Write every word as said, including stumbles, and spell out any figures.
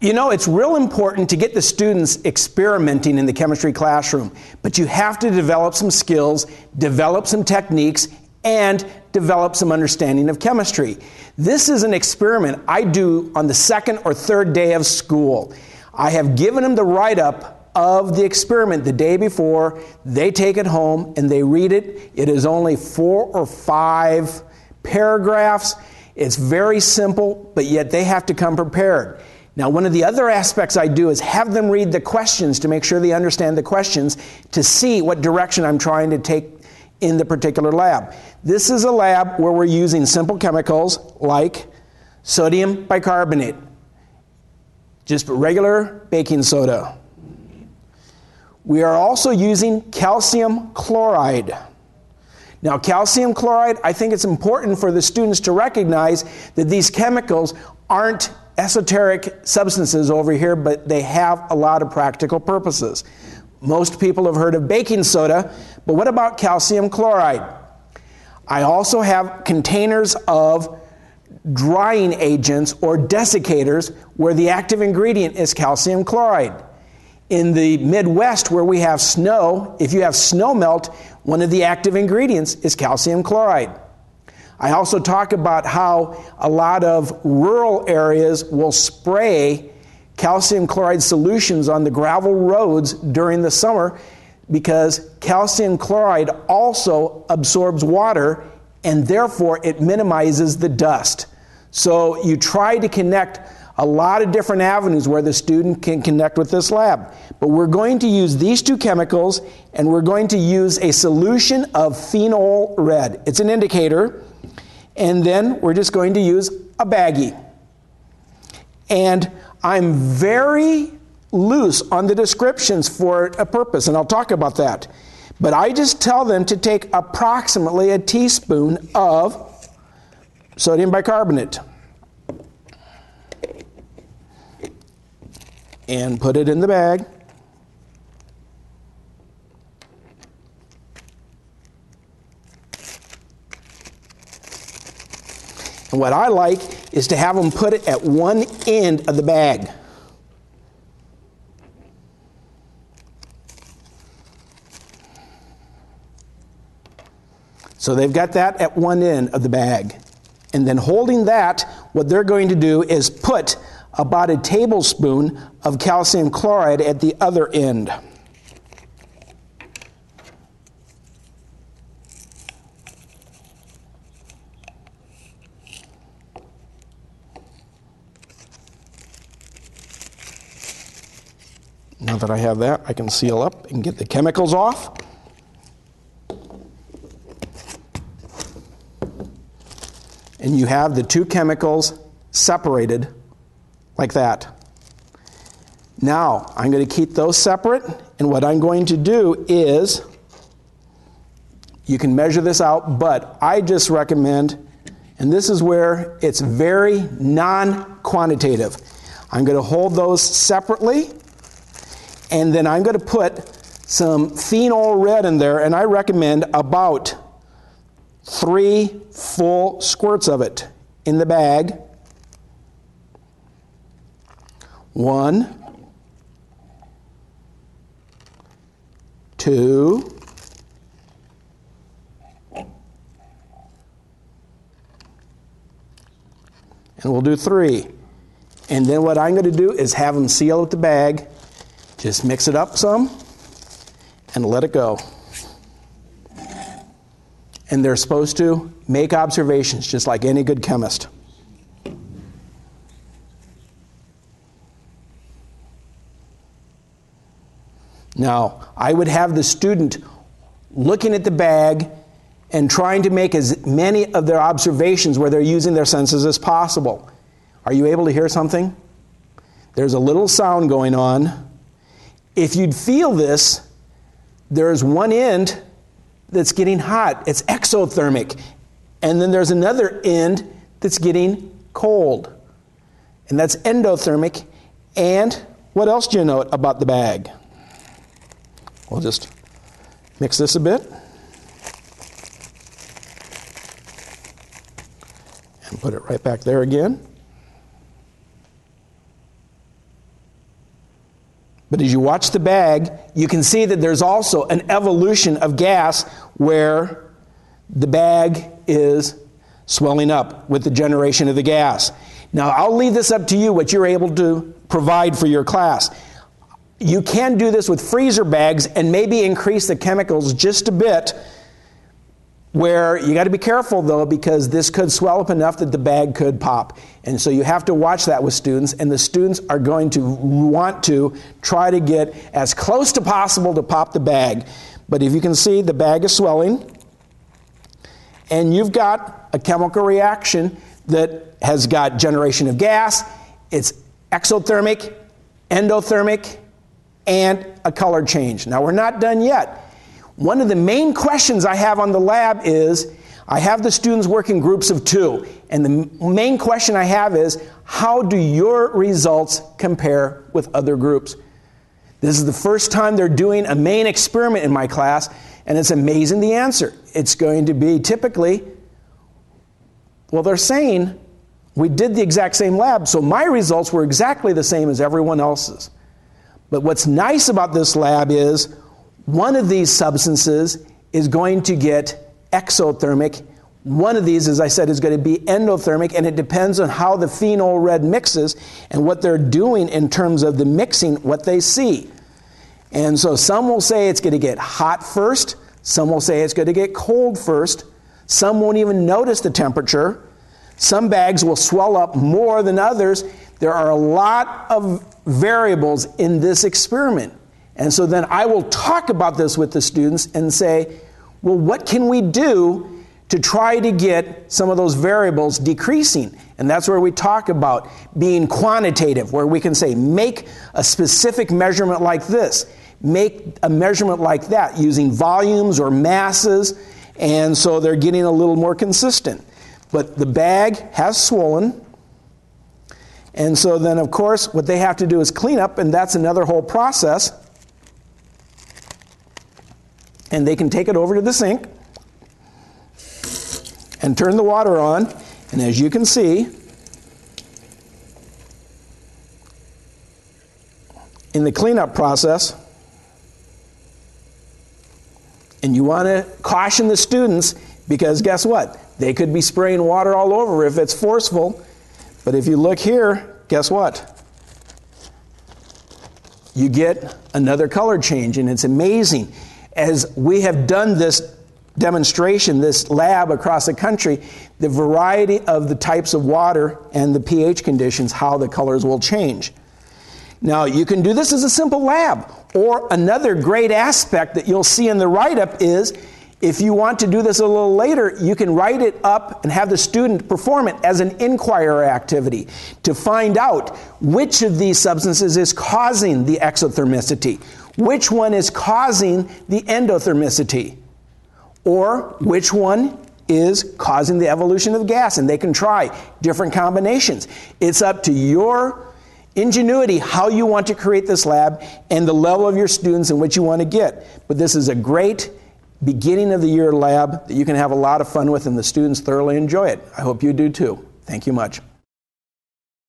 You know, it's real important to get the students experimenting in the chemistry classroom, but you have to develop some skills, develop some techniques, and develop some understanding of chemistry. This is an experiment I do on the second or third day of school. I have given them the write-up of the experiment the day before. They take it home and they read it. It is only four or five paragraphs. It's very simple, but yet they have to come prepared. Now, one of the other aspects I do is have them read the questions to make sure they understand the questions to see what direction I'm trying to take in the particular lab. This is a lab where we're using simple chemicals like sodium bicarbonate, just regular baking soda. We are also using calcium chloride. Now, calcium chloride, I think it's important for the students to recognize that these chemicals aren't esoteric substances over here, but they have a lot of practical purposes. Most people have heard of baking soda, but what about calcium chloride? I also have containers of drying agents or desiccators where the active ingredient is calcium chloride. In the Midwest where we have snow, if you have snow melt, one of the active ingredients is calcium chloride. I also talk about how a lot of rural areas will spray calcium chloride solutions on the gravel roads during the summer because calcium chloride also absorbs water and therefore it minimizes the dust. So you try to connect a lot of different avenues where the student can connect with this lab. But we're going to use these two chemicals and we're going to use a solution of phenol red. It's an indicator. And then we're just going to use a baggie. And I'm very loose on the descriptions for a purpose, and I'll talk about that. But I just tell them to take approximately a teaspoon of sodium bicarbonate and put it in the bag. And what I like is to have them put it at one end of the bag. So they've got that at one end of the bag. And then holding that, what they're going to do is put about a tablespoon of calcium chloride at the other end. Now that I have that, I can seal up and get the chemicals off. And you have the two chemicals separated like that. Now, I'm going to keep those separate, and what I'm going to do is, you can measure this out, but I just recommend, and this is where it's very non-quantitative. I'm going to hold those separately, and then I'm going to put some phenol red in there, and I recommend about three full squirts of it in the bag. One, two, and we'll do three. And then what I'm going to do is have them seal up the bag. Just mix it up some and let it go. And they're supposed to make observations just like any good chemist. Now, I would have the student looking at the bag and trying to make as many of their observations where they're using their senses as possible. Are you able to hear something? There's a little sound going on. If you'd feel this, there's one end that's getting hot. It's exothermic. And then there's another end that's getting cold. And that's endothermic. And what else do you know about the bag? We'll just mix this a bit. And put it right back there again. But as you watch the bag, you can see that there's also an evolution of gas where the bag is swelling up with the generation of the gas. Now, I'll leave this up to you, what you're able to provide for your class. You can do this with freezer bags and maybe increase the chemicals just a bit, where you got to be careful, though, because this could swell up enough that the bag could pop. And so you have to watch that with students, and the students are going to want to try to get as close to possible to pop the bag. But if you can see, the bag is swelling, and you've got a chemical reaction that has got generation of gas. It's exothermic, endothermic, and a color change. Now, we're not done yet. One of the main questions I have on the lab is, I have the students work in groups of two, and the main question I have is, how do your results compare with other groups? This is the first time they're doing a main experiment in my class, and it's amazing the answer. It's going to be typically, well, they're saying, we did the exact same lab, so my results were exactly the same as everyone else's. But what's nice about this lab is, one of these substances is going to get exothermic. One of these, as I said, is going to be endothermic, and it depends on how the phenol red mixes and what they're doing in terms of the mixing, what they see. And so some will say it's going to get hot first. Some will say it's going to get cold first. Some won't even notice the temperature. Some bags will swell up more than others. There are a lot of variables in this experiment. And so then I will talk about this with the students and say, well, what can we do to try to get some of those variables decreasing? And that's where we talk about being quantitative, where we can say, make a specific measurement like this, make a measurement like that, using volumes or masses, and so they're getting a little more consistent. But the bag has swollen, and so then, of course, what they have to do is clean up, and that's another whole process. And they can take it over to the sink and turn the water on. And as you can see, in the cleanup process, and you want to caution the students, because guess what? They could be spraying water all over if it's forceful. But if you look here, guess what? You get another color change, and it's amazing. As we have done this demonstration, this lab across the country, the variety of the types of water and the pH conditions, how the colors will change. Now, you can do this as a simple lab, or another great aspect that you'll see in the write-up is, if you want to do this a little later, you can write it up and have the student perform it as an inquiry activity to find out which of these substances is causing the exothermicity. Which one is causing the endothermicity? Or which one is causing the evolution of gas? And they can try different combinations. It's up to your ingenuity how you want to create this lab and the level of your students and what you want to get. But this is a great beginning of the year lab that you can have a lot of fun with, and the students thoroughly enjoy it. I hope you do too. Thank you much.